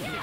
Yeah.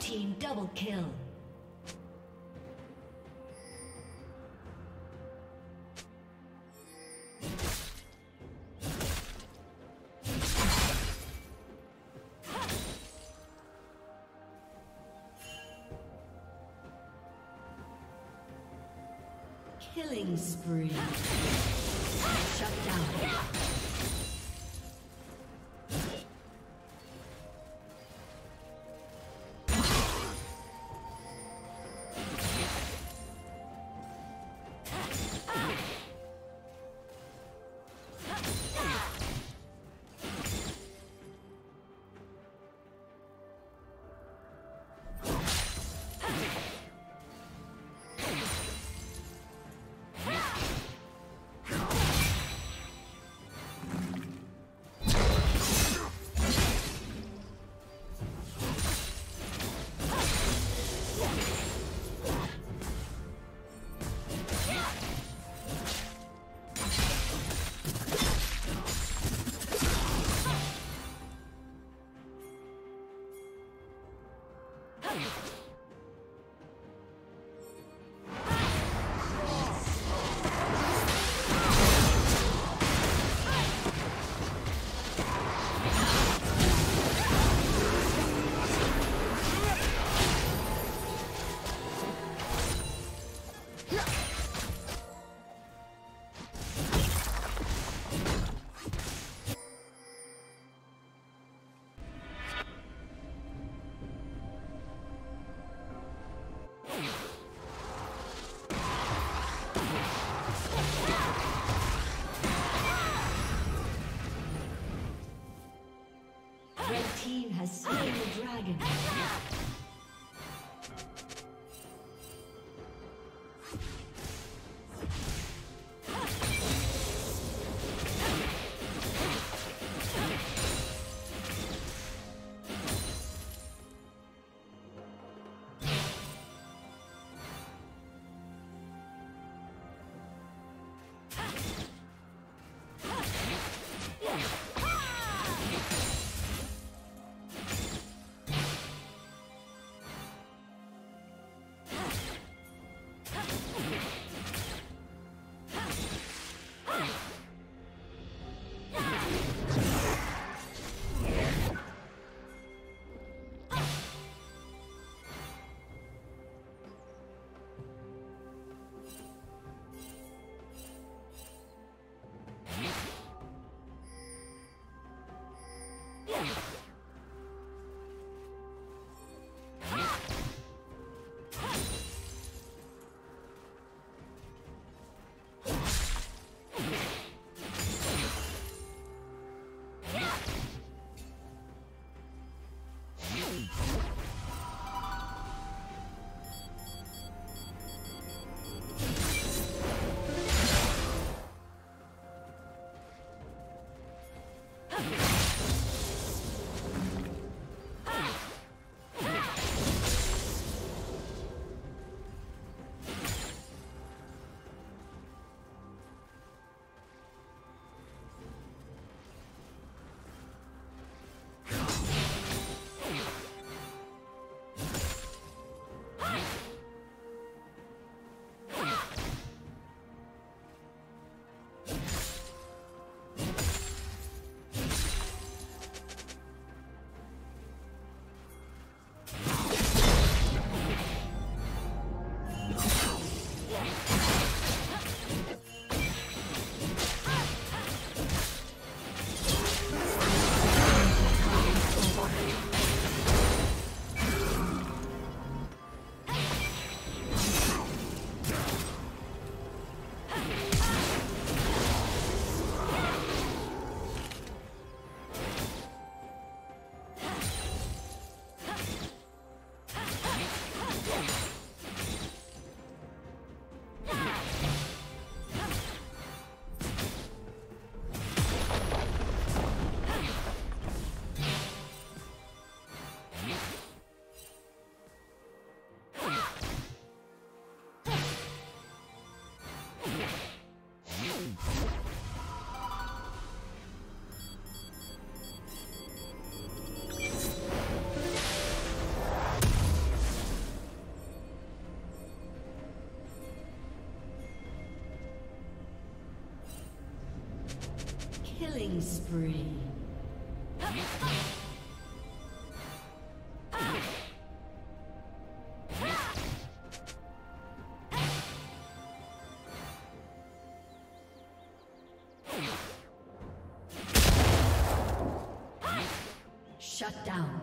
Team double kill. Killing spree. Shut down. Slain the dragon. Killing spree. Shut down.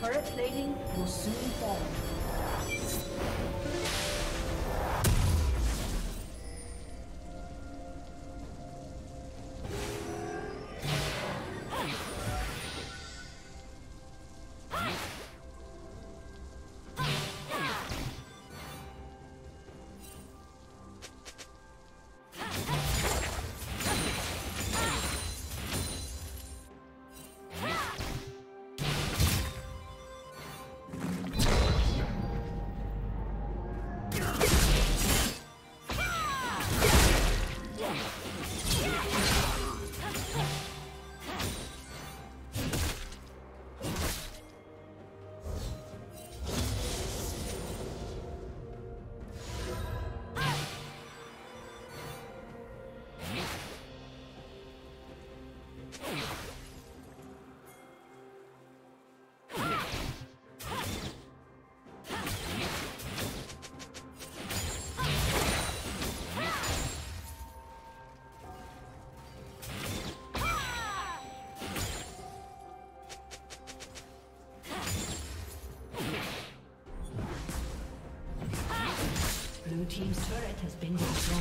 Turret plating will soon fall. Blue team's turret has been destroyed.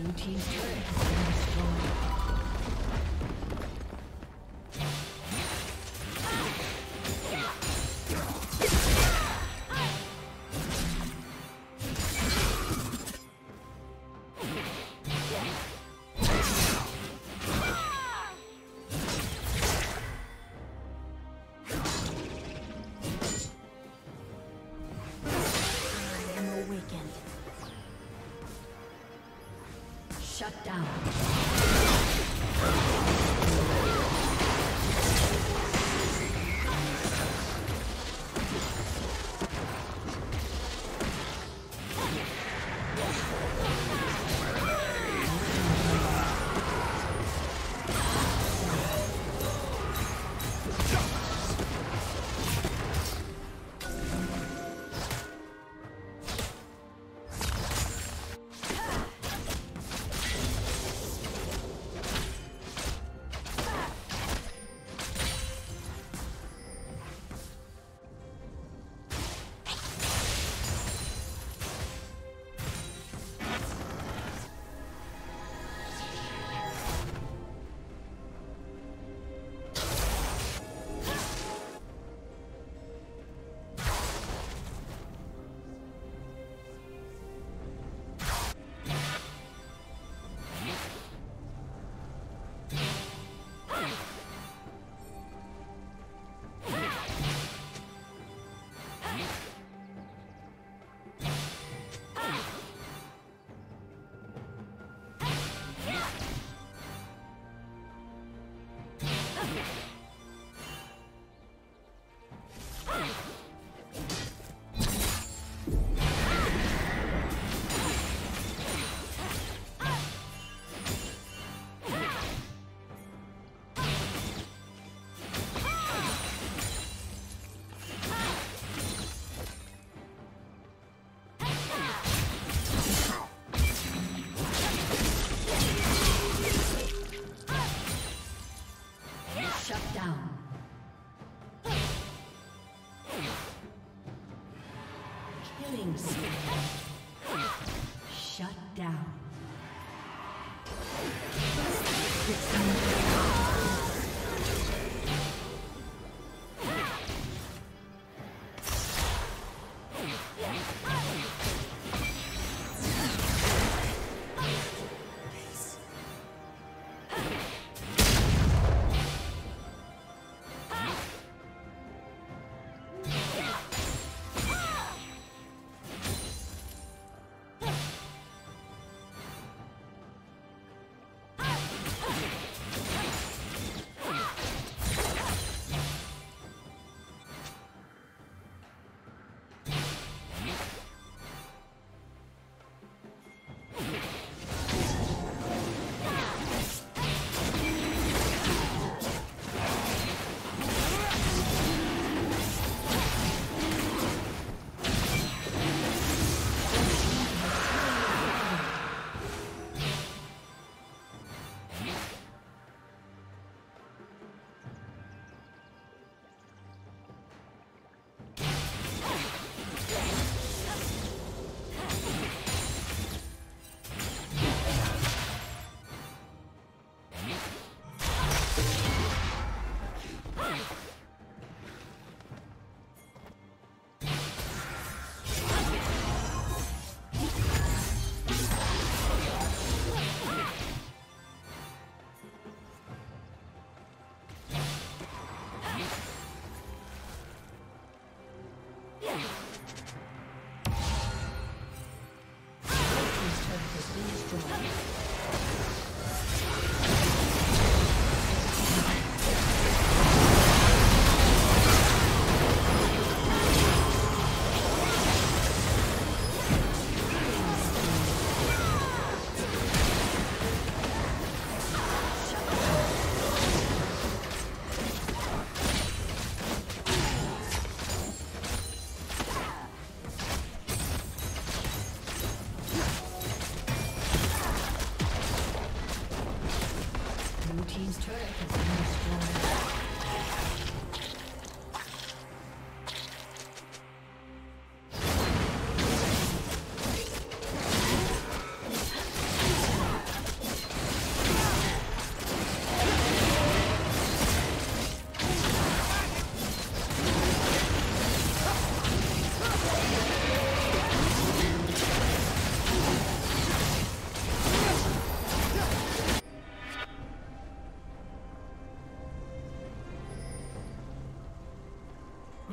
Blue team's turret has been destroyed. Shut down. Shut down.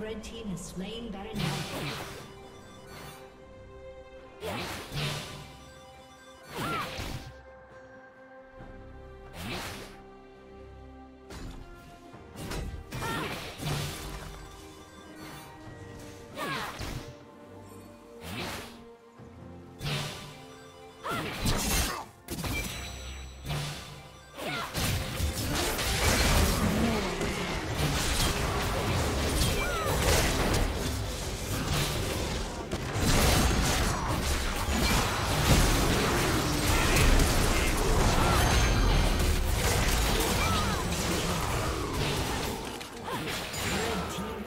Red team has slain Baron Alpha.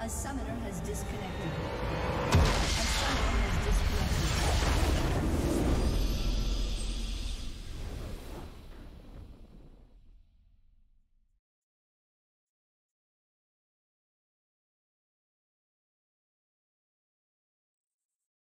A summoner has disconnected.